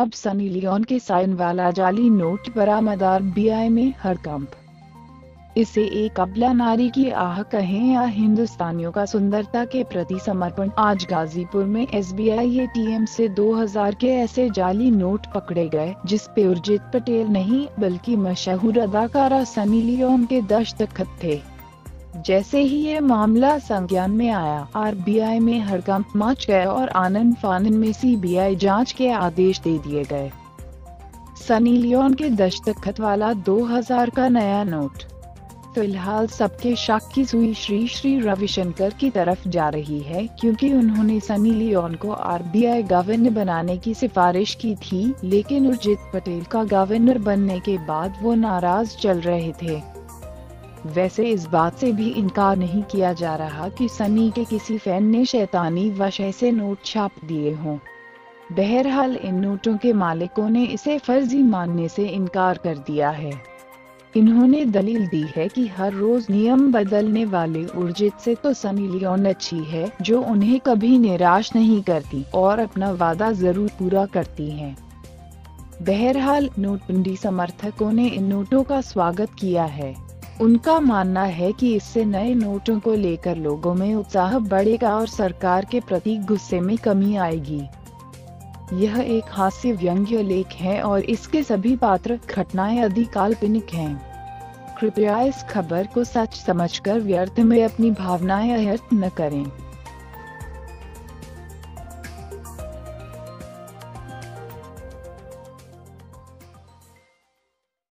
अब Sunny Leone के sign वाला जाली नोट बरामद, आरबीआई में हड़कंप। इसे एक अबला नारी की आह कहें या हिंदुस्तानियों का सुंदरता के प्रति समर्पण। आज गाजीपुर में एसबीआई एटीएम से 2000 के ऐसे जाली नोट पकड़े गए जिस पे उर्जित पटेल नहीं बल्कि मशहूर अदाकारा सनी लियोन के दस्तखत थे। जैसे ही यह मामला संज्ञान में आया, आरबीआई में हड़कंप मच गया और आनन फानन में सीबीआई जांच के आदेश दे दिए गए। सनी लियोन के दस्तखत वाला 2000 का नया नोट फिलहाल सबके शक की सुई श्री श्री रविशंकर की तरफ जा रही है, क्योंकि उन्होंने सनी लियोन को आरबीआई गवर्नर बनाने की सिफारिश की थी, लेकिन उर्जित पटेल का गवर्नर बनने के बाद वो नाराज चल रहे थे। वैसे इस बात से भी इनकार नहीं किया जा रहा कि सनी के किसी फैन ने शैतानी वशह से नोट छाप दिए हों। बहरहाल इन नोटों के मालिकों ने इसे फर्जी मानने से इनकार कर दिया है। इन्होंने दलील दी है कि हर रोज नियम बदलने वाले उर्जित से तो सनी लियोन अच्छी है, जो उन्हें कभी निराश नहीं करती और अपना वादा जरूर पूरा करती है। बहरहाल नोटबंदी समर्थकों ने इन नोटों का स्वागत किया है। उनका मानना है कि इससे नए नोटों को लेकर लोगों में उत्साह बढ़ेगा और सरकार के प्रति गुस्से में कमी आएगी। यह एक हास्य व्यंग्य लेख है और इसके सभी पात्र घटनाएं अधिकाल्पनिक हैं। कृपया इस खबर को सच समझकर व्यर्थ में अपनी भावनाएं व्यक्त न करें।